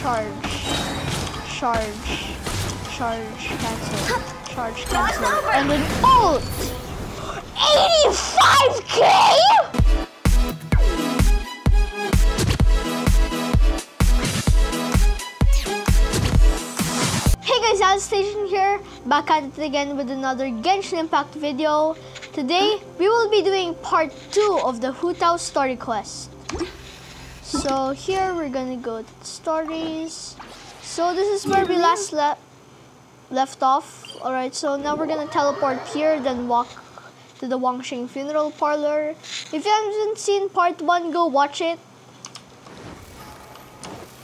Charge cancel, and an ult! 85k?! Adastation here, back at it again with another Genshin Impact video. Today, we will be doing part 2 of the Hu Tao story quest. So here, we're gonna go to stories. So this is where we last left off. Alright, so now we're gonna teleport here, then walk to the Wangsheng Funeral Parlor. If you haven't seen part 1, go watch it.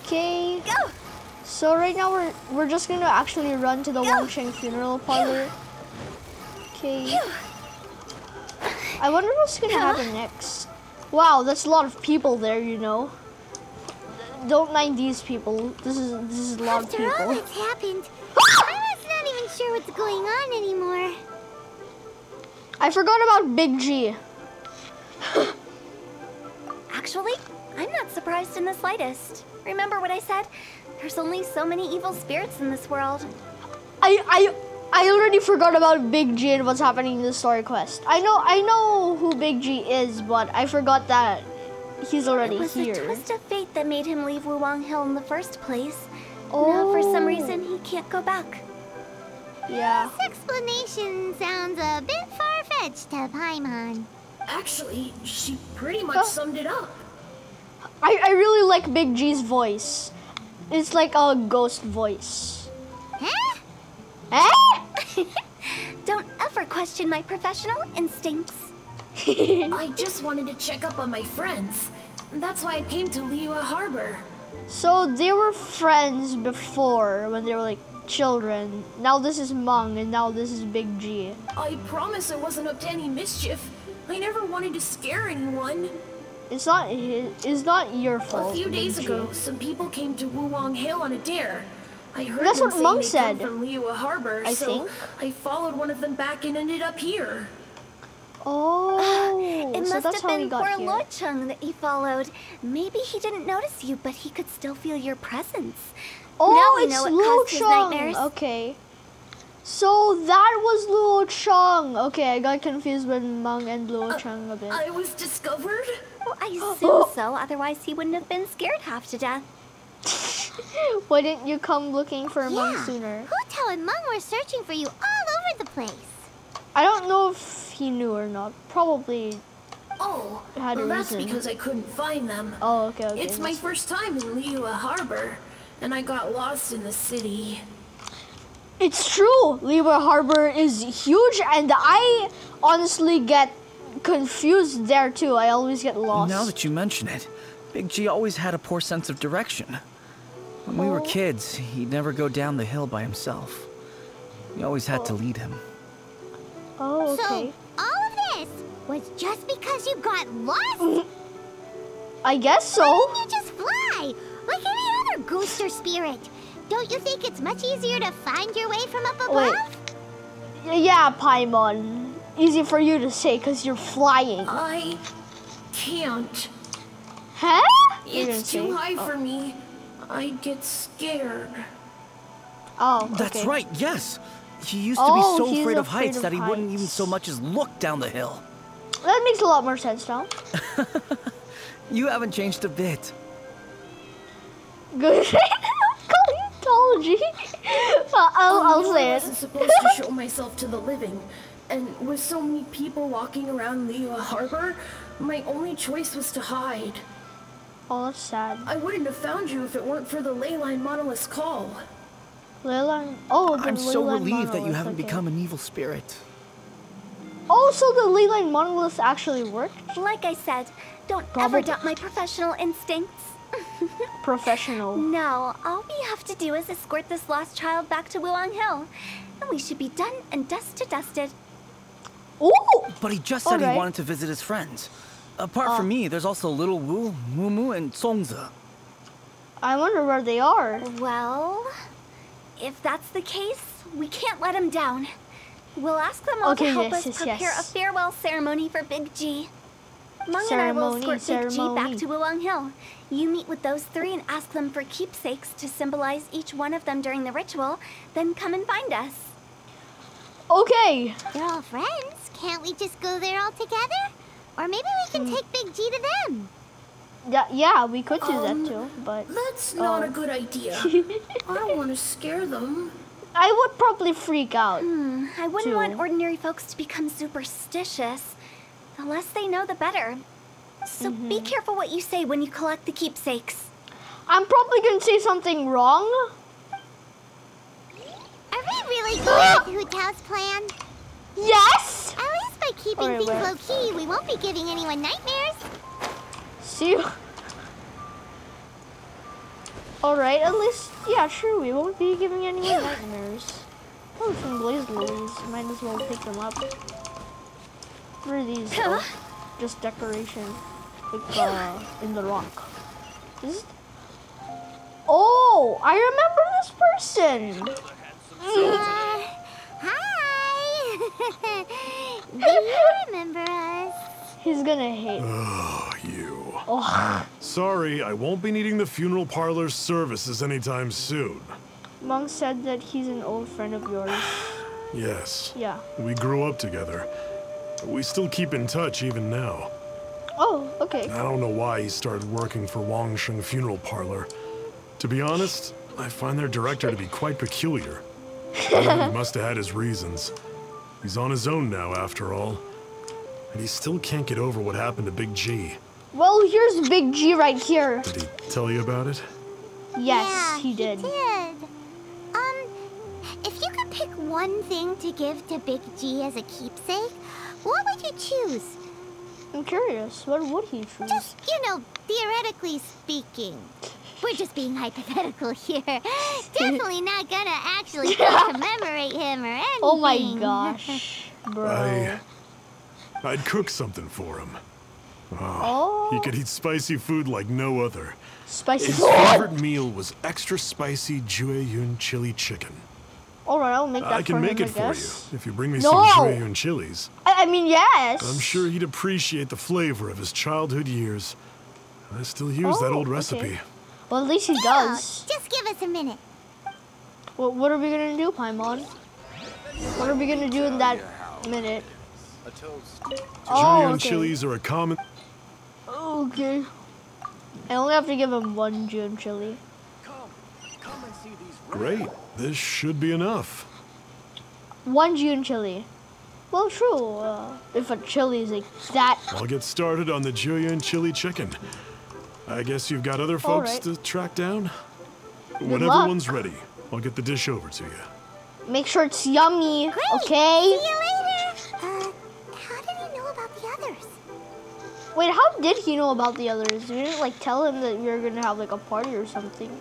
Okay. Go! So right now we're just gonna actually run to the Wangsheng Funeral Parlor. Okay. I wonder what's gonna happen next. Wow, that's a lot of people there, you know. Don't mind these people. This is a lot of people. After all that's happened, I was not even sure what's going on anymore. I forgot about Big G. Actually, I'm not surprised in the slightest. Remember what I said? There's only so many evil spirits in this world. I already forgot about Big G and what's happening in the story quest. I know who Big G is, but I forgot that he's already here. It was a twist of fate that made him leave Wuwang Hill in the first place. Oh. Now for some reason he can't go back. Yeah. This explanation sounds a bit far-fetched to Paimon. Actually, she pretty much summed it up. I really like Big G's voice. It's like a ghost voice. Huh? Eh? Don't ever question my professional instincts. I just wanted to check up on my friends. That's why I came to Liyue Harbor. So they were friends before when they were like children. Now this is Meng and now this is Big G. I promise I wasn't up to any mischief. I never wanted to scare anyone. It's not your fault. A few days ago, some people came to Wuwang Hill on a dare. I heard that's what Meng said from Liyue Harbor, so I followed one of them back and ended up here. Oh, it must have been poor Lu Cheng that you followed. Maybe he didn't notice you, but he could still feel your presence. Oh, it's Lu Cheng. Okay, so that was Lu Cheng. Okay, I got confused with Meng and Lu Cheng a bit. I was discovered. Well, I assume so, otherwise he wouldn't have been scared half to death. Why didn't you come looking for Meng sooner? Hu Tao and Meng were searching for you all over the place. I don't know if he knew or not. Probably had a reason. That's because I couldn't find them. Oh, okay. It's my first time in Liyue Harbor, and I got lost in the city. It's true! Liyue Harbor is huge, and I honestly get confused there too. I always get lost. Now that you mention it, Big G always had a poor sense of direction. When we were kids, he'd never go down the hill by himself. We always had to lead him. Oh, okay. So all of this was just because you got lost? I guess so. Why didn't you just fly like any other ghost or spirit? Don't you think it's much easier to find your way from up above? Wait. Yeah, Paimon. Easy for you to say, because you're flying. I can't. Huh? It's too high for me. I get scared. Oh, okay. That's right, yes. He used to be so afraid of heights that he wouldn't even so much as look down the hill. That makes a lot more sense now. You haven't changed a bit. Good. Colontology. I'll say it. I wasn't supposed to show myself to the living. And with so many people walking around Liyue Harbor, my only choice was to hide. Oh, that's sad. I wouldn't have found you if it weren't for the Leyline monolith's call. Leyline? Oh, the Leyline monolith. I'm so relieved that you haven't become an evil spirit. Oh, so the Leyline monolith actually worked? Like I said, don't ever doubt my professional instincts. Professional. Now, all we have to do is escort this lost child back to Wuwang Hill. And we should be done and dusted. Oh! But he just said he wanted to visit his friends. Apart from me, there's also Little Wu, Mumu, and Zongzha. I wonder where they are. Well, if that's the case, we can't let him down. We'll ask them all to help us prepare a farewell ceremony for Big G. Meng and I will escort Big G back to Wuwang Hill. You meet with those three and ask them for keepsakes to symbolize each one of them during the ritual, then come and find us. Okay. They're all friends. Can't we just go there all together? Or maybe we can take Big G to them. Yeah, we could do that too, but... That's not a good idea. I don't want to scare them. I would probably freak out. I wouldn't want ordinary folks to become superstitious. The less they know, the better. So be careful what you say when you collect the keepsakes. I'm probably going to say something wrong. Are we really going with Hu Tao's plan? Yes! At least by keeping things low-key, we won't be giving anyone nightmares. Alright, at least, yeah, sure, we won't be giving any nightmares. Oh, some blaze lilies. Might as well pick them up. What are these? Oh, just decoration. Like, in the rock. Oh, I remember this person! Hi! Do you remember us? He's gonna hate you. Oh. Sorry, I won't be needing the funeral parlor's services anytime soon. Meng said that he's an old friend of yours. Yes. Yeah. We grew up together. We still keep in touch even now. Oh, okay. I don't know why he started working for Wangsheng Funeral Parlor. To be honest, I find their director to be quite peculiar. He must have had his reasons. He's on his own now, after all. And he still can't get over what happened to Big G. Well, here's Big G right here. Did he tell you about it? Yes, yeah, he did. If you could pick one thing to give to Big G as a keepsake, what would you choose? I'm curious. What would he choose? Just, you know, theoretically speaking. We're just being hypothetical here. Definitely not gonna actually commemorate him or anything. Oh my gosh, bro. I'd cook something for him. He could eat spicy food like no other. His favorite meal was extra spicy Jueyun chili chicken. Alright, I'll make that for him, I can make it for you if you bring me some Jueyun chilies. I mean, yes. I'm sure he'd appreciate the flavor of his childhood years. I still use that old recipe. Well, at least he does. Just give us a minute. Well, what are we gonna do, Paimon? What are we gonna do in that minute? Jueyun chilies are a common... Okay. I only have to give him one Jueyun chili. Come and see these Great. This should be enough. One Jueyun chili. Well, true. If a chili is like that. I'll get started on the Jueyun chili chicken. I guess you've got other folks to track down? When everyone's ready, I'll get the dish over to you. Make sure it's yummy, okay? See you later! How did he know about the others? Wait, how did he know about the others? You didn't, like, tell him that we were gonna have, like, a party or something.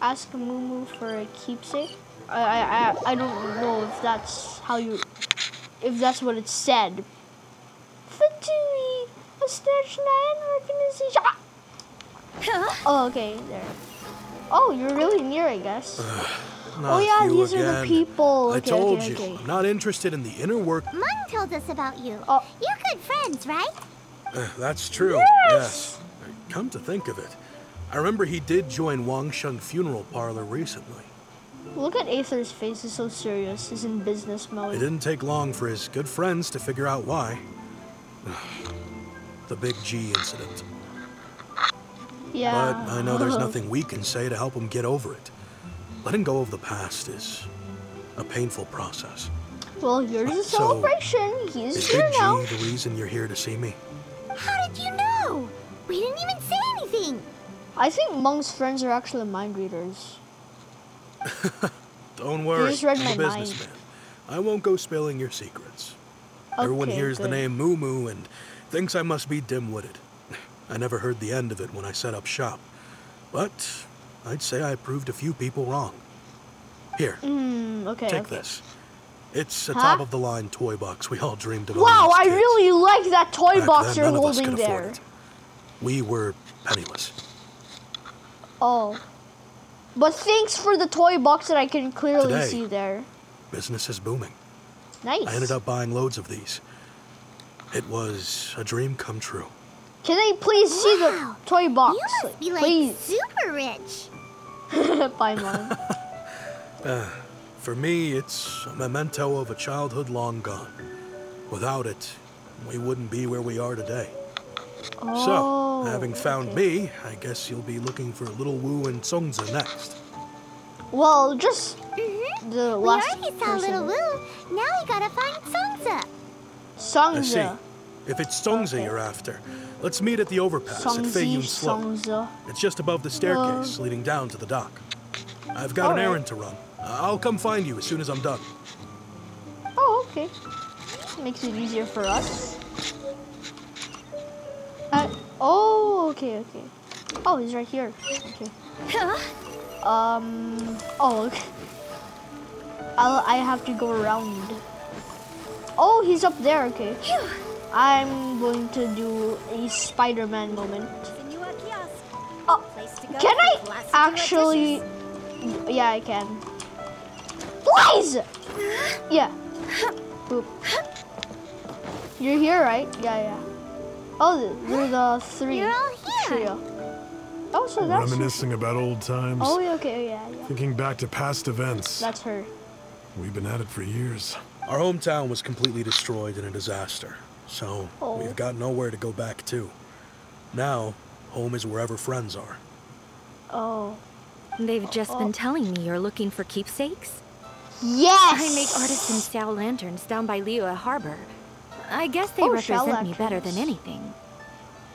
Ask Mumu for a keepsake? I don't know if that's how you, if that's what it said. Fatui, a snatch lion organization. Oh, okay, there. Oh, you're really near, I guess. Oh yeah, these are the people. Okay, I told you, I'm not interested in the inner work. Meng told us about you. You're good friends, right? That's true. Yes. Come to think of it, I remember he did join Wangsheng Funeral Parlor recently. Look at Aether's face, he's so serious. He's in business mode. It didn't take long for his good friends to figure out why. The Big G incident. Yeah. But I know there's nothing we can say to help him get over it. Letting go of the past is a painful process. Well, here's a celebration. He's here now. Is Big G the reason you're here to see me? How did you know? We didn't even say anything. I think Meng's friends are actually mind readers. Don't worry, I'm a businessman. I won't go spilling your secrets. Okay, everyone hears the name Mumu and thinks I must be dim-witted. I never heard the end of it when I set up shop. But I'd say I proved a few people wrong. Here, take this. It's a top-of-the-line toy box we all dreamed about. Wow, I really like that toy box you're holding there. We were penniless. Oh. But thanks for the toy box that I can clearly see there. Business is booming. Nice. I ended up buying loads of these. It was a dream come true. Can I please see the toy box? You must be like super rich. Paimon. For me, it's a memento of a childhood long gone. Without it, we wouldn't be where we are today. Oh, so, having found me, I guess you'll be looking for Little Wu and Zongzha next. Well, just the last we already saw Little Wu. Now we gotta find Zongzha. Zongzha. I see. If it's Zongzha you're after, let's meet at the overpass at Feiyun Slope. It's just above the staircase leading down to the dock. I've got an errand to run. I'll come find you as soon as I'm done. Oh, okay. Makes it easier for us. Okay. Oh, he's right here. Okay. Okay. I have to go around. Oh, he's up there. Okay. I'm going to do a Spider-Man moment. Oh, can I actually? Yeah, I can. Please. Yeah. Boop. You're here, right? Yeah. Oh, they're the three. You're all here. Trio. Oh, so that's reminiscing about old times. Oh, okay, yeah. Thinking back to past events. That's her. We've been at it for years. Our hometown was completely destroyed in a disaster, so we've got nowhere to go back to. Now, home is wherever friends are. Oh. They've just been telling me you're looking for keepsakes? Yes! I make artisan Xiao lanterns down by Liyue Harbor. I guess they represent me better than anything.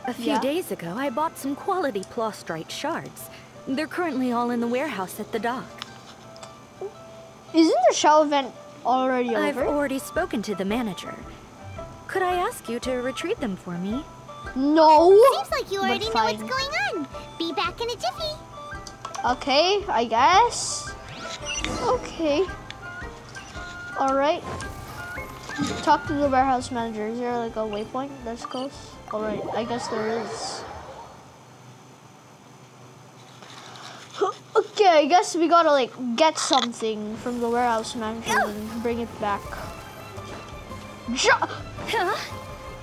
A few days ago, I bought some quality Plaustrite shards. They're currently all in the warehouse at the dock. Isn't the Xiao event already over? I've already spoken to the manager. Could I ask you to retrieve them for me? No! Seems like you already know what's going on. Be back in a jiffy. Okay, I guess. Okay. Alright. Talk to the warehouse manager. Is there like a waypoint that's close? Alright, I guess there is. Okay, I guess we gotta like get something from the warehouse manager and bring it back.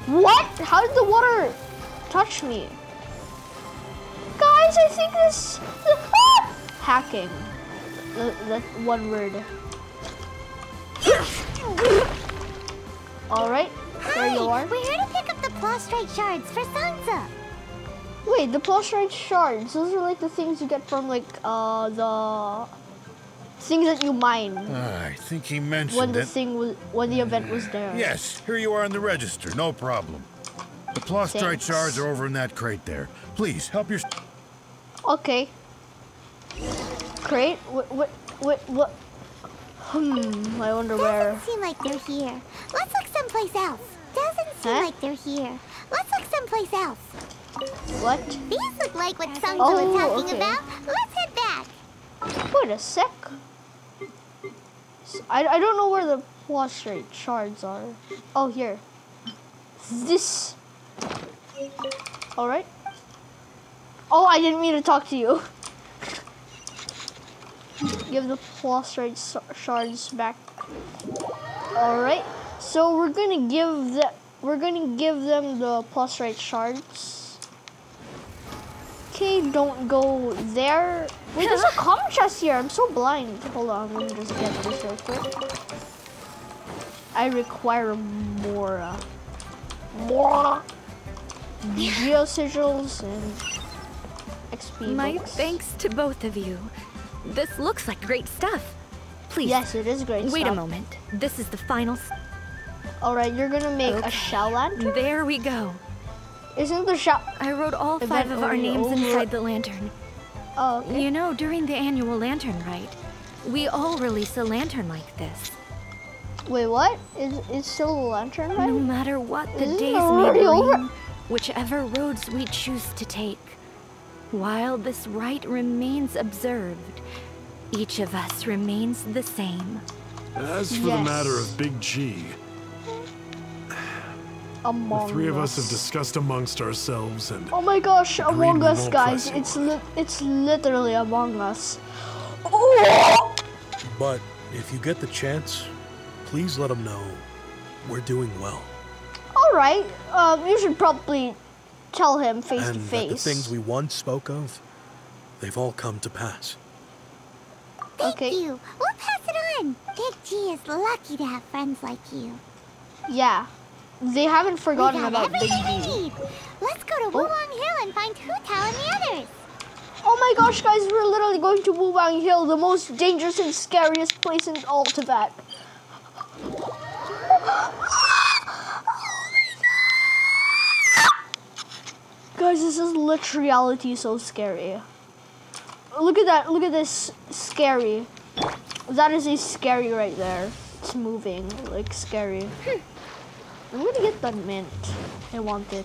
What? How did the water touch me? Guys, I think this hacking. That one word. Alright, there you are. We're here to pick up the Plaustrite shards for Zongzha. Wait, the Plaustrite shards, those are like the things you get from like the things that you mine. I think he mentioned when the thing was when the event was there. Yes, here you are on the register, no problem. The Plaustrite shards are over in that crate there. Please help your. Okay. Crate? What? I wonder where. Doesn't seem like they're here. Let's look someplace else. Doesn't seem like they're here. Let's look someplace else. What? These look like what Zongzha was talking about. Let's head back. Wait a sec. I don't know where the Plaustrite shards are. Oh, here. This. Alright. Oh, I didn't mean to talk to you. Give the Plaustrite shards back. All right, so we're gonna give them the Plaustrite shards. Okay, don't go there. Wait, there's a common chest here. I'm so blind. Hold on, let me just get this real quick. I require more geo sigils and XP. My thanks to both of you. This looks like great stuff. Please. Yes, it is great stuff. Wait a moment. This is the final. Alright, you're gonna make a Xiao lantern? There we go. Isn't the Xiao? I wrote all five of our names inside the lantern. Oh, okay. You know, during the annual Lantern Rite, we all release a lantern like this. Wait, what? Is still a Lantern Rite? No matter what the days may bring, whichever roads we choose to take, while this rite remains observed, each of us remains the same. As for the matter of Big G, the three of us have discussed amongst ourselves and... Oh my gosh, Among Us, guys. It's literally Among Us. But if you get the chance, please let them know we're doing well. All right. You should probably tell him face to face. And the things we once spoke of, they've all come to pass. Thank you. We'll pass it on. Big G is lucky to have friends like you. Yeah. They haven't forgotten about Big G. Let's go to Wuwang Hill and find Hu Tao and the others. Oh my gosh, guys, we're literally going to Wuwang Hill, the most dangerous and scariest place in all Tibet. Guys, this is literally so scary. Look at that, look at this scary. That is a scary right there. It's moving, like scary. I'm gonna get the mint. I want it.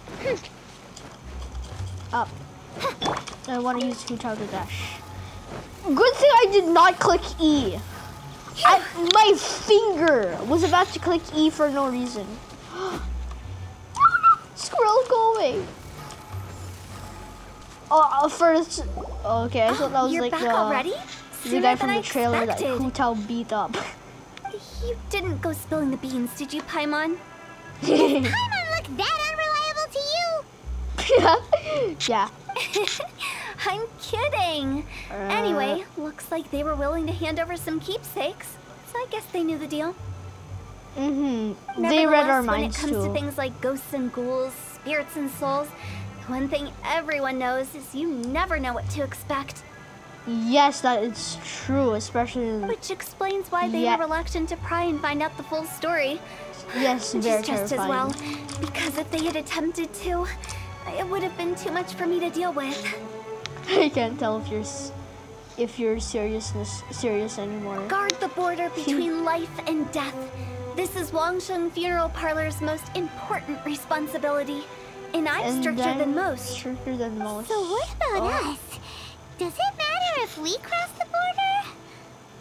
Up. I want to use Hu Tao to dash. Good thing I did not click E. My finger was about to click E for no reason. Squirrel, go away. Oh, first. Okay, I thought that was like the guy from the trailer that Hu Tao beat up. You didn't go spilling the beans, did you, Paimon? Did Paimon look that unreliable to you? Yeah. I'm kidding. Anyway, looks like they were willing to hand over some keepsakes, so I guess they knew the deal. They read our minds too. When it comes to things like ghosts and ghouls, spirits and souls, one thing everyone knows is you never know what to expect. Yes, that is true, especially in... Which explains why they were reluctant to pry and find out the full story. Yes, very terrifying. Just as well, because if they had attempted to, it would have been too much for me to deal with. I can't tell if you're serious anymore. Guard the border between life and death. This is Wangsheng Funeral Parlor's most important responsibility, and I'm stricter than most. Stricter than most. So what about us? Does it matter if we cross the border?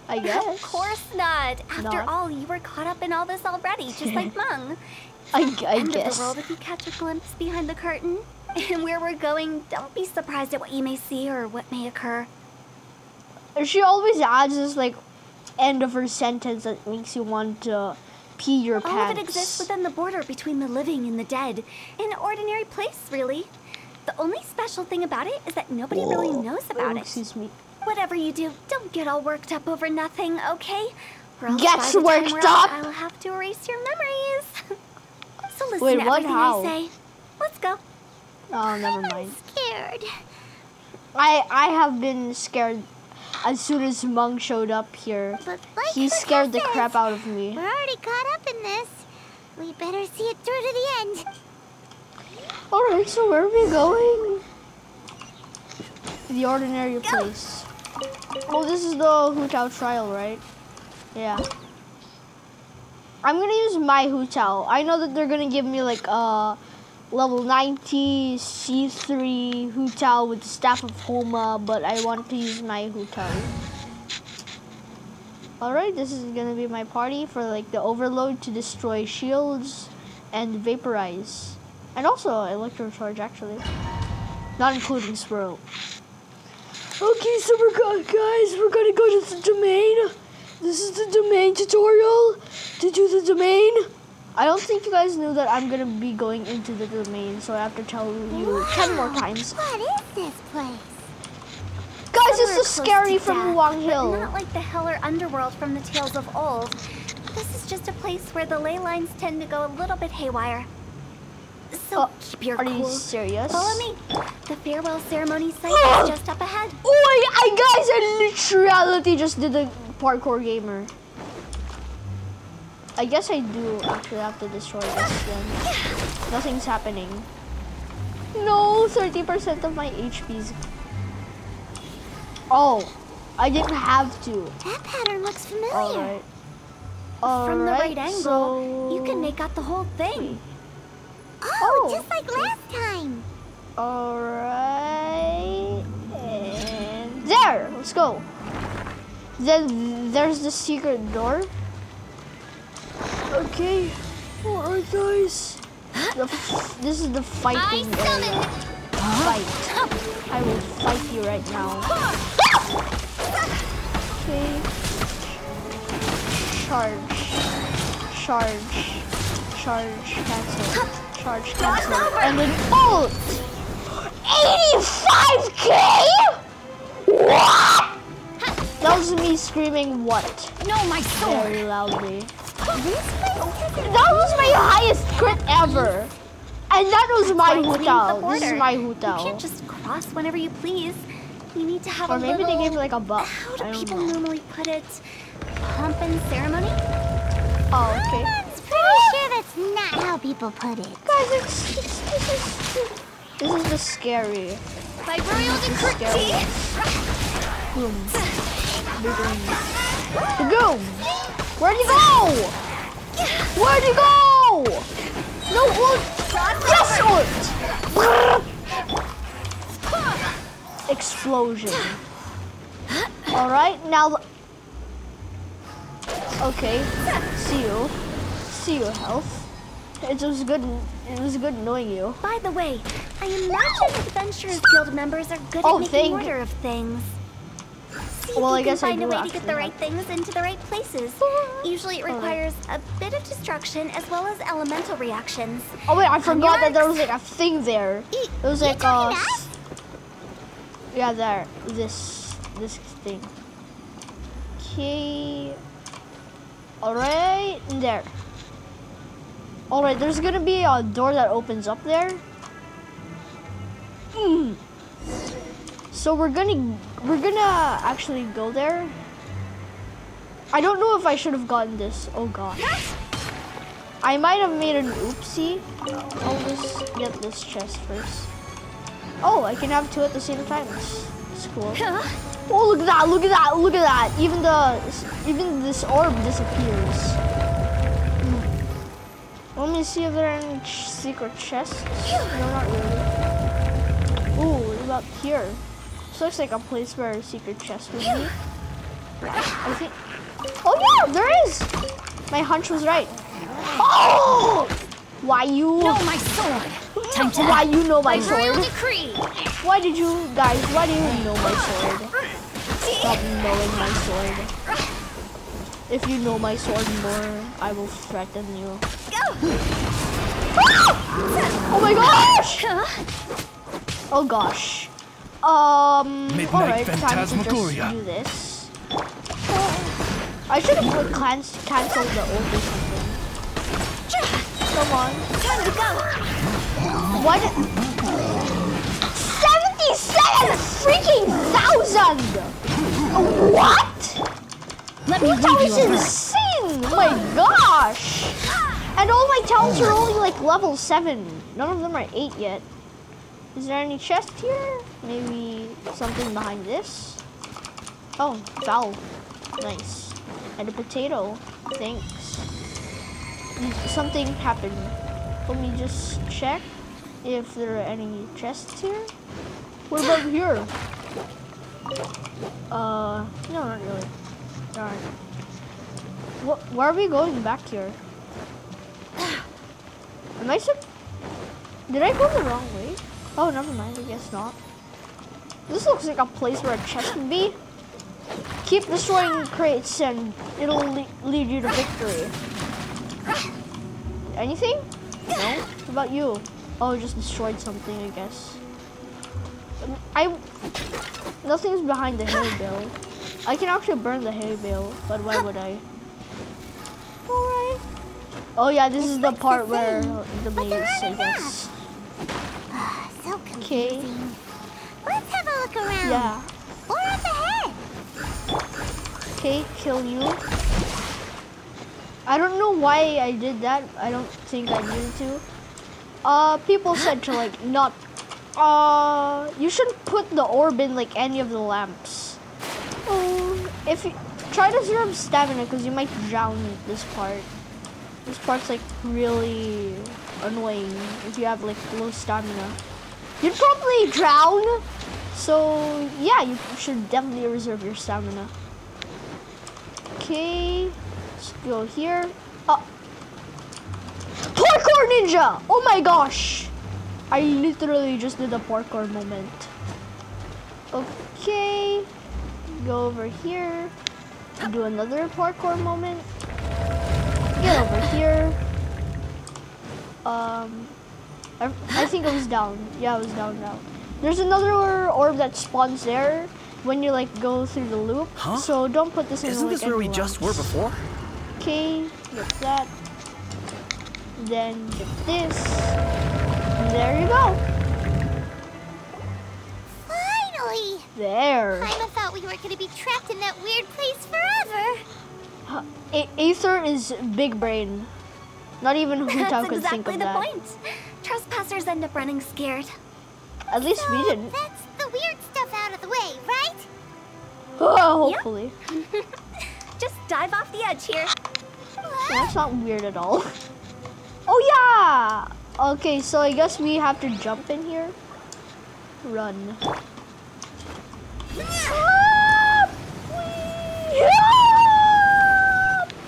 I guess. Of course not. After all, you were caught up in all this already, just like Meng. I guess. End of the world if you catch a glimpse behind the curtain. And where we're going, don't be surprised at what you may see or what may occur. She always adds this, like, end of her sentence that makes you want to pee your pants. All of it exists within the border between the living and the dead. An ordinary place, really. The only special thing about it is that nobody really knows about it. Whatever you do, don't get all worked up over nothing, okay? Gets worked up! I'll have to erase your memories. So listen to everything I say. Let's go. Oh, never mind. I'm scared. I have been scared as soon as Meng showed up here. Like he scared the crap out of me. We're already caught up in this. We better see it through to the end. Alright, so where are we going? The ordinary place. Oh, this is the Hu Tao trial, right? Yeah. I'm gonna use my Hu Tao. I know that they're gonna give me like a level 90 C3 Hu Tao with the Staff of Homa, but I want to use my Hu Tao. Alright, this is gonna be my party for like the overload to destroy shields and vaporize. And also electrocharge, actually. Not including swirl. Okay, so we're gonna go to the domain. This is the domain tutorial to do the domain. I don't think you guys knew that I'm gonna be going into the domain, so I have to tell you 10 more times. What is this place? Guys, it's so scary from Wuwang Hill. Not like the hell or underworld from the tales of old. This is just a place where the ley lines tend to go a little bit haywire. So keep your cool. Are you serious? Follow me. The farewell ceremony site is just up ahead. Oh, guys, I literally just did a parkour gamer. I guess I do actually have to destroy this then. Nothing's happening. No, 30% of my HP's. Oh, I didn't have to. That pattern looks familiar. All right. From the right angle, so you can make out the whole thing. Oh, just like last time. All right, and there, let's go. Then there's the secret door. Okay, all right, guys. This is the fighting area. Fight. I will fight you right now. Charge cancel, and an ult! 85k?! What?! That was me screaming what? No, my sword! Very loudly. That was my highest crit ever! And that was my Hu Tao. This is my Hu Tao. You can't just cross whenever you please. You need to have a little... Or maybe they gave like a buff. How do people normally put it? Pomp and ceremony? Oh, okay. I'm pretty sure that's not how people put it. Guys, this is the scary. By royal decree. Boom. Boom. Where'd you go? Where'd you go? No ult. Yes, ult! Explosion. Alright, now... Okay, see you. See you, health. It was good knowing you. By the way, I imagine Adventurers Guild members are good at making order of things. See well, I guess find I do a way to get the right things into the right places. Usually it requires a bit of destruction as well as elemental reactions. Oh wait, I forgot that there was like a thing there. There was like a... Yeah, there. This thing. Okay. Alright, there. Alright, there's gonna be a door that opens up there. So we're gonna actually go there. I don't know if I should have gotten this. Oh gosh. I might have made an oopsie. I'll just get this chest first. Oh, I can have two at the same time. It's cool. Oh, look at that, look at that, look at that. Even this orb disappears. Let me see if there are any secret chests. No, not really. Ooh, what about here? This looks like a place where a secret chest would be. I think... Oh yeah, there is! My hunch was right. Oh! Why you... No, my sword! Time to... Why you know my sword? Why did you... Guys, why do you know my sword? Stop knowing my sword. If you know my sword more, I will threaten you. Oh my gosh! Oh gosh. Alright, time to just do this. I should have put cancel the old or something. Come on. Time to go. What? 77,000! What? That was insane! Oh my gosh! And all my talents are only like level 7. None of them are 8 yet. Is there any chest here? Maybe something behind this? Oh, valve. Nice. And a potato. Thanks. Something happened. Let me just check if there are any chests here. What about here? No, not really. Darn. Where are we going back here? Am I so... Did I go the wrong way? Oh, never mind. I guess not. This looks like a place where a chest would be. Keep destroying crates and it'll lead you to victory. Anything? No? What about you? Oh, just destroyed something, I guess. Nothing's behind the hay bale. I can actually burn the hay bale, but why would I? Alright. Oh yeah, this is the part where the maze, I guess. Okay. Let's have a look around. Yeah. Or up ahead. Okay, kill you. I don't know why I did that. I don't think I needed to. People said to like not. You shouldn't put the orb in like any of the lamps. If you try to zero stamina, because you might drown at this part. This part's like really annoying if you have like low stamina. You'd probably drown, so yeah, you should definitely reserve your stamina. Okay, let's go here. Parkour ninja! Oh my gosh! I literally just did a parkour moment. Okay, go over here. do another parkour moment. Get over here. I think it was down. Yeah, it was down now. There's another orb that spawns there when you like go through the loop. Huh? So don't put this in. Isn't this where we just were before? Okay, get that. Then get this. There you go. Finally. There. Paimon thought we were gonna be trapped in that weird place forever. Aether is big brain. Not even Hu Tao could think of that. That's exactly the point. Trespassers end up running scared. At least we didn't. That's the weird stuff out of the way, right? Oh, hopefully. Yep. Just dive off the edge here. That's not weird at all. Oh yeah! Okay, so I guess we have to jump in here. Run. Ah! Ah!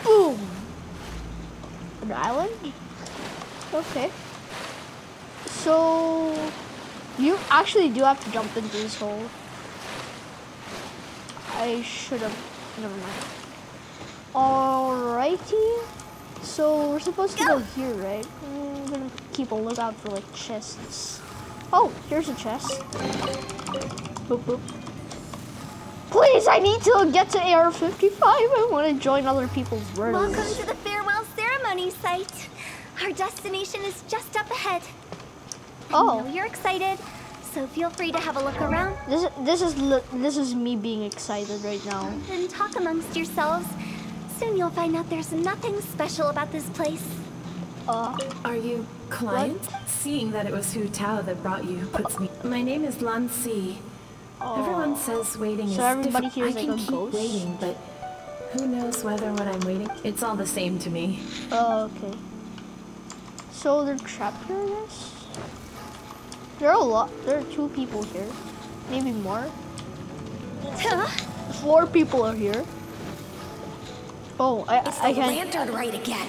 Boom! An island? Okay. So... you actually do have to jump into this hole. I should have... never mind. Alrighty. So we're supposed to go here, right? I'm gonna keep a lookout for like chests. Oh, here's a chest. Boop, boop. Please, I need to get to AR-55. I want to join other people's words. Welcome to the farewell ceremony site. Our destination is just up ahead. Oh, I know you're excited, so feel free to have a look around. This is me being excited right now. And talk amongst yourselves. Soon you'll find out there's nothing special about this place. Are you clients? What? Seeing that it was Hu Tao that brought you puts me. My name is Lan Si. Everyone says waiting is difficult. I can like keep waiting, but who knows whether when I'm waiting? It's all the same to me. Oh, okay. So they're trapped here, I guess. There are a lot. There are 2 people here, maybe more. 4 people are here. Oh, I can't. Lantern Rite again.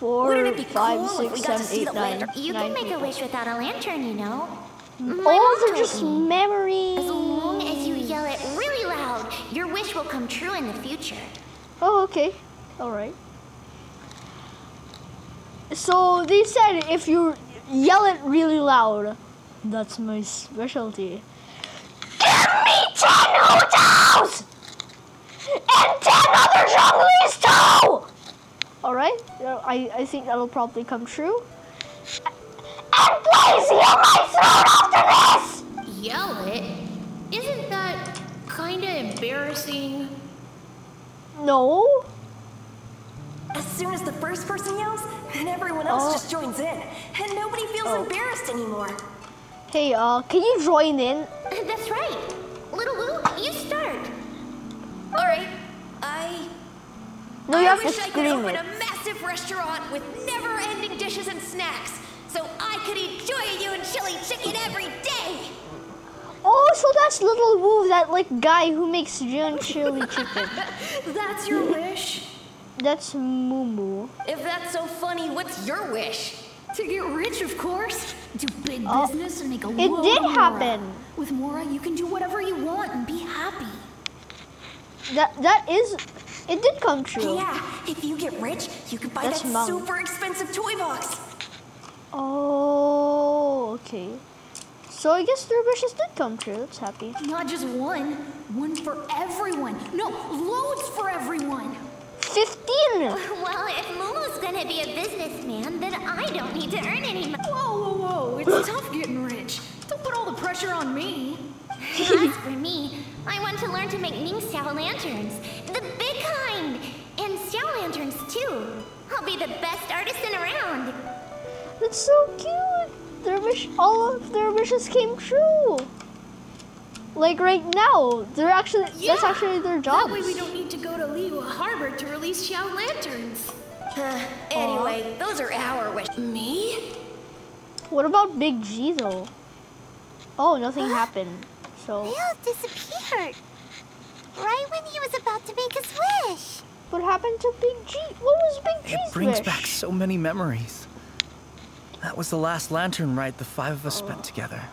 4, 5, 6, 7, 8, 9. You can make a wish without a lantern, you know. Oh, they're just memories. As long as you yell it really loud, your wish will come true in the future. Oh, okay. All right. So they said if you yell it really loud. That's my specialty. Give me 10 Hu Taos! And 10 other Zhongli's too! Alright, I think that'll probably come true. And please heal my throat after this! Yell it? Isn't that kinda embarrassing? No. As soon as the first person yells, then everyone else just joins in. And nobody feels embarrassed anymore. Hey, can you join in? That's right. Little Wu, you start. All right. No, you have to scream it. I wish I could open a massive restaurant with never-ending dishes and snacks, so I could eat Jueyun chili chicken every day. Oh, so that's Little Wu, that like guy who makes Jueyun chili chicken. That's your wish. That's Mumu. If that's so funny, what's your wish? To get rich, of course. Do big business and make a lot of money. It did happen. With Mora, you can do whatever you want and be happy. It did come true. Yeah, if you get rich, you could buy that super expensive toy box. Oh, okay. So I guess their wishes did come true. That's happy. Not just one for everyone. No, loads for everyone. 15. Well, if Mumu's gonna be a businessman, then I don't need to earn any money. Whoa, whoa, whoa! It's tough getting rich. Don't put all the pressure on me. As for me, I want to learn to make Ning Xiao lanterns, the big kind, and Xiao lanterns too. I'll be the best artisan around. That's so cute. All of their wishes came true. Like right now, they're that's actually their job. That way we don't need to go to Liyue Harbor to release Xiao lanterns. Anyway, those are our wishes. Me? What about Big G though? Oh, nothing happened. So they all disappeared. Right when he was about to make his wish. What happened to Big G? What was Big G's wish? It brings back so many memories. That was the last lantern ride the 5 of us spent together.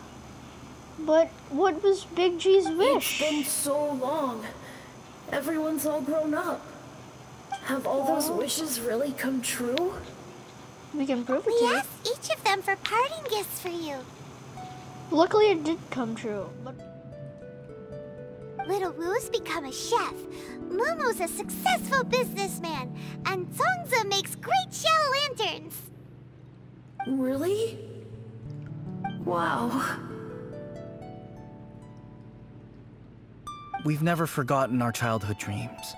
But what was Big G's wish? It's been so long. Everyone's all grown up. Have all those wishes really come true? We can prove it to you. We asked each of them for parting gifts for you. Luckily, it did come true. But... Little Wu's become a chef. Mumu's a successful businessman. And Zongzha makes great Xiao lanterns. Really? Wow. We've never forgotten our childhood dreams.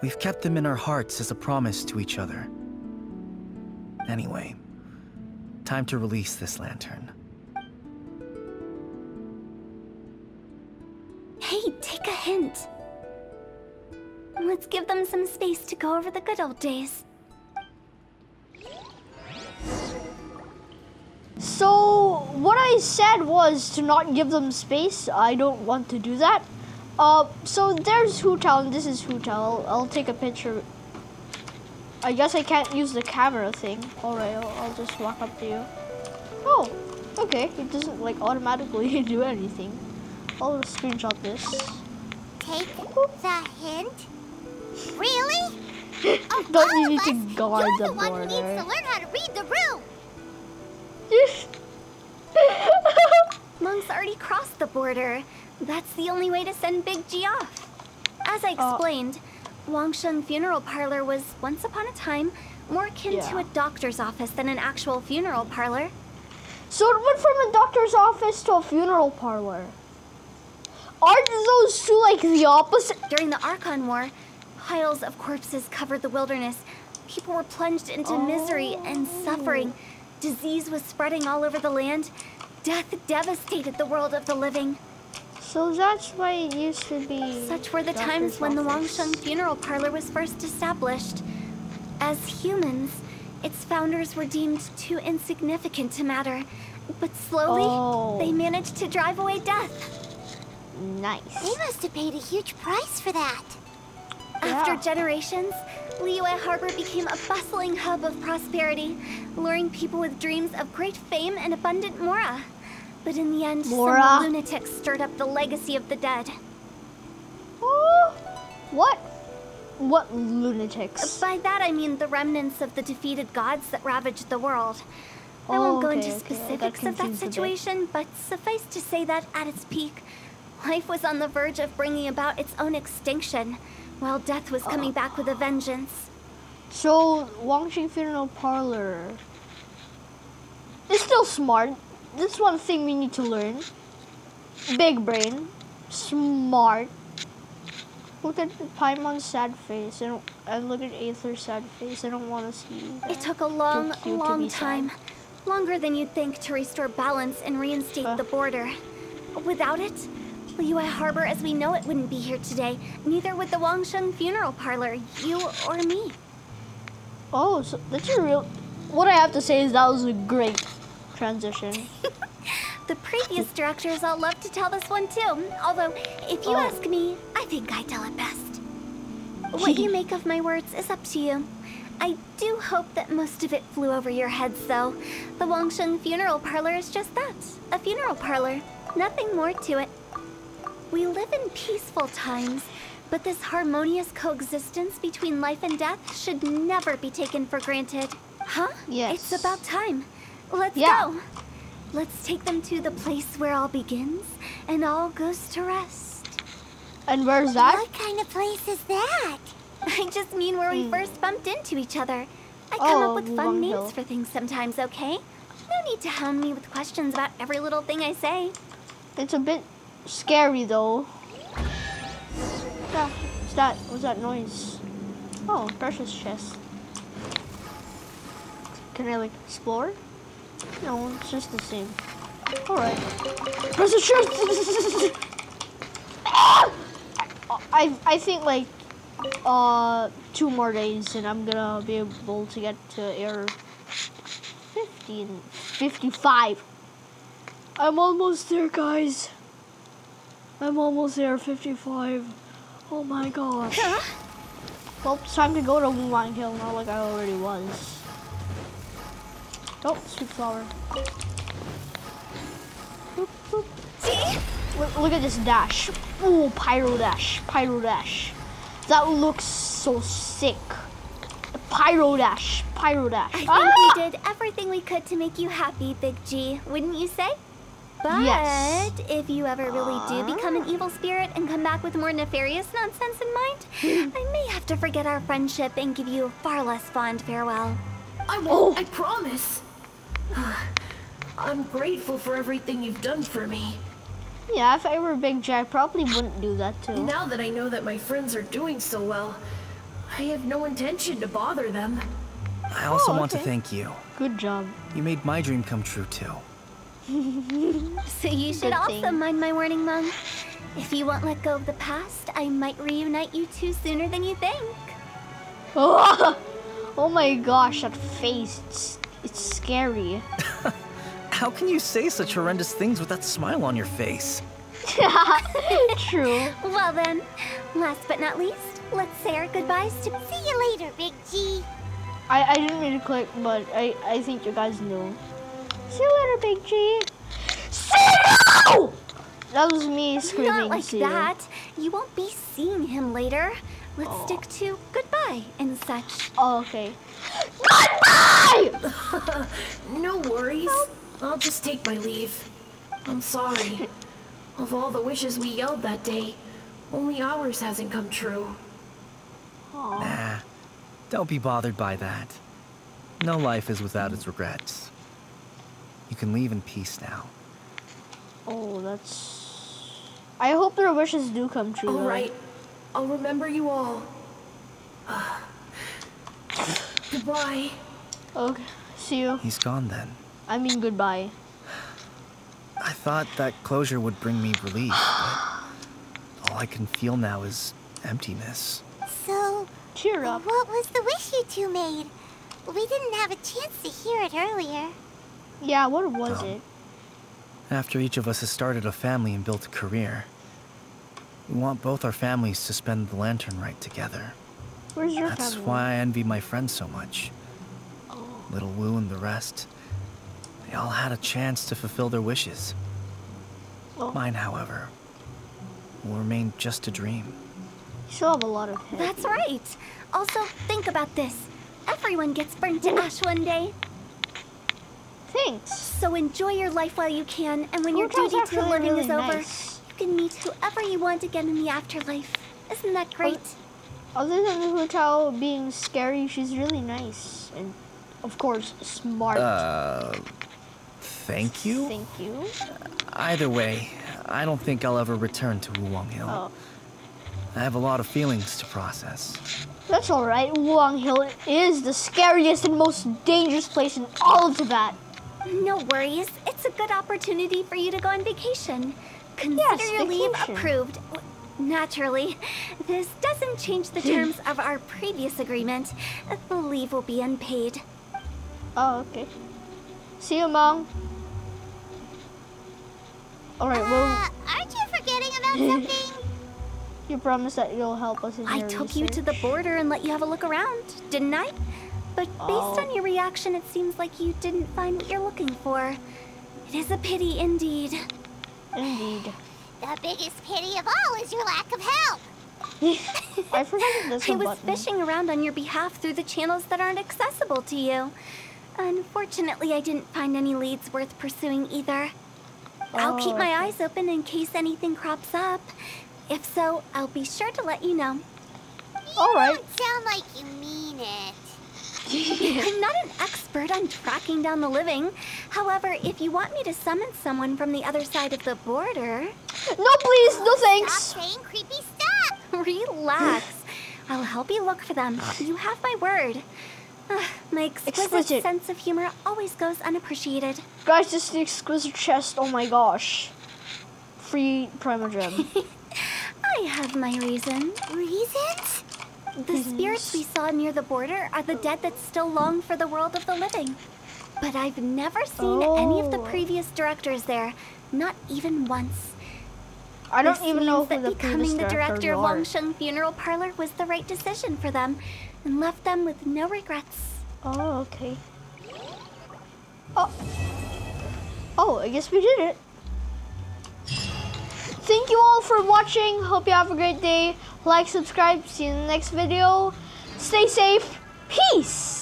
We've kept them in our hearts as a promise to each other. Anyway, time to release this lantern. Hey, take a hint. Let's give them some space to go over the good old days. So, what I said was to not give them space. I don't want to do that. So there's Hu Tao and this is Hu Tao. I'll take a picture. I guess I can't use the camera thing. Alright, I'll just walk up to you. Oh, okay. It doesn't like automatically do anything. I'll screenshot this. Take the hint? Really? Don't need to guard the door. You're the one who needs to learn how to read the room. Monk's already crossed the border. That's the only way to send Big G off. As I explained, Wangsheng Funeral Parlor was, once upon a time, more akin to a doctor's office than an actual funeral parlor. So it went from a doctor's office to a funeral parlor. Aren't those two like the opposite? During the Archon War, piles of corpses covered the wilderness. People were plunged into misery and suffering. Disease was spreading all over the land. Death devastated the world of the living. So that's why it used to be... Such were the times when the Wangsheng Funeral Parlor was first established. As humans, its founders were deemed too insignificant to matter. But slowly, they managed to drive away death. Nice. They must have paid a huge price for that. Yeah. After generations, Liyue Harbor became a bustling hub of prosperity, luring people with dreams of great fame and abundant mora. But in the end, some lunatics stirred up the legacy of the dead. Oh, what? What lunatics? By that I mean the remnants of the defeated gods that ravaged the world. I won't go into specifics of that situation, but suffice to say that at its peak, life was on the verge of bringing about its own extinction, while death was coming back with a vengeance. So, Wangsheng Funeral Parlor... It's still smart. This one thing we need to learn. Big brain. Smart. Look at Paimon's sad face. And look at Aether's sad face. I don't want to see that. It took a long time. Longer than you'd think to restore balance and reinstate the border. Without it, Liyue Harbor as we know it wouldn't be here today. Neither would the Wangsheng Funeral Parlor, you or me. Oh, so that's a real... What I have to say is that was a great... transition. The previous directors all love to tell this one too. Although, if you ask me, I think I tell it best. What you make of my words is up to you. I do hope that most of it flew over your heads though. The Wangsheng Funeral Parlor is just that. A funeral parlor. Nothing more to it. We live in peaceful times, but this harmonious coexistence between life and death should never be taken for granted. Huh? Yes. It's about time. Let's go. Let's take them to the place where all begins and all goes to rest. And where's that? What kind of place is that? I just mean where we first bumped into each other. I come up with fun names for things sometimes, okay? No need to hound me with questions about every little thing I say. It's a bit scary though. What's that noise? Oh, precious chest. Can I like explore? No, it's just the same. Alright. Precious chest! I think like 2 more days and I'm gonna be able to get to air 55. I'm almost there, guys. I'm almost there, 55. Oh my gosh. Well, it's time to go to Wuwang Hill, not like I already was. Oh, sweet flower. Boop, boop. See? Look at this dash. Ooh, pyro dash, pyro dash. That looks so sick. Pyro dash, pyro dash. I think we did everything we could to make you happy, Big G, wouldn't you say? But yes, if you ever really do become an evil spirit and come back with more nefarious nonsense in mind, I may have to forget our friendship and give you a far less fond farewell. I won't, I promise. I'm grateful for everything you've done for me. Yeah, if I were Big G, I probably wouldn't do that too. Now that I know that my friends are doing so well, I have no intention to bother them. I also want to thank you. Good job. You made my dream come true too. So you should also mind my warning, Meng. If you won't let go of the past, I might reunite you two sooner than you think. Oh my gosh, that face. It's scary. How can you say such horrendous things with that smile on your face? True. Well then, last but not least, let's say our goodbyes to... See you later, Big G. I didn't mean to click, but I think you guys know. See you later, Big G. See you! That was me screaming. Not like that. You won't be seeing him later. Let's stick to goodbye and such. Oh, okay. Goodbye! No worries. I'll just take my leave. I'm sorry. Of all the wishes we yelled that day, only ours hasn't come true. Aww. Nah, don't be bothered by that. No life is without its regrets. You can leave in peace now. Oh, that's... I hope their wishes do come true. All right. I'll remember you all. Goodbye. Okay, see you. He's gone then. I mean, goodbye. I thought that closure would bring me relief, but all I can feel now is emptiness. So, cheer up. What was the wish you two made? We didn't have a chance to hear it earlier. Yeah, what was it? After each of us has started a family and built a career, we want both our families to spend the Lantern Rite together. Where's your family? That's why I envy my friends so much. Little Wu and the rest, they all had a chance to fulfill their wishes. Mine, however, will remain just a dream. You still have a lot of hair. That's right. Also, think about this. Everyone gets burned to ash one day. Thanks. So enjoy your life while you can, and when your duty to living is over, you can meet whoever you want again in the afterlife. Isn't that great? Other than Hu Tao being scary, she's really nice and, of course, smart. Thank you. Thank you. Either way, I don't think I'll ever return to Wuwang Hill. I have a lot of feelings to process. That's all right. Wuwang Hill is the scariest and most dangerous place in all of Tibet. No worries. It's a good opportunity for you to go on vacation. Consider your leave approved. Naturally, this doesn't change the terms of our previous agreement. The leave will be unpaid. Oh, okay. See you, Mom. All right, well... aren't you forgetting about something? You promised that you'll help us in your research. I took you to the border and let you have a look around, didn't I? But based on your reaction, it seems like you didn't find what you're looking for. It is a pity indeed. Indeed. The biggest pity of all is your lack of help. I forgot this one. I was fishing around on your behalf through the channels that aren't accessible to you. Unfortunately, I didn't find any leads worth pursuing either. I'll keep my eyes open in case anything crops up. If so, I'll be sure to let you know. You don't sound like you mean it. I'm not an expert on tracking down the living. However, if you want me to summon someone from the other side of the border... No, please! No thanks! Stop saying creepy stuff! Relax. I'll help you look for them. You have my word. My exquisite sense of humor always goes unappreciated. Guys, this is the exquisite chest. Oh my gosh. Free Primal Gem. I have my reason. Reasons? The spirits we saw near the border are the dead that still long for the world of the living. But I've never seen any of the previous directors there. Not even once. I don't even know if becoming the director of Wangsheng Funeral Parlor was the right decision for them and left them with no regrets. Oh, okay. Oh, I guess we did it. Thank you all for watching. Hope you have a great day. Like, subscribe. See you in the next video. Stay safe. Peace.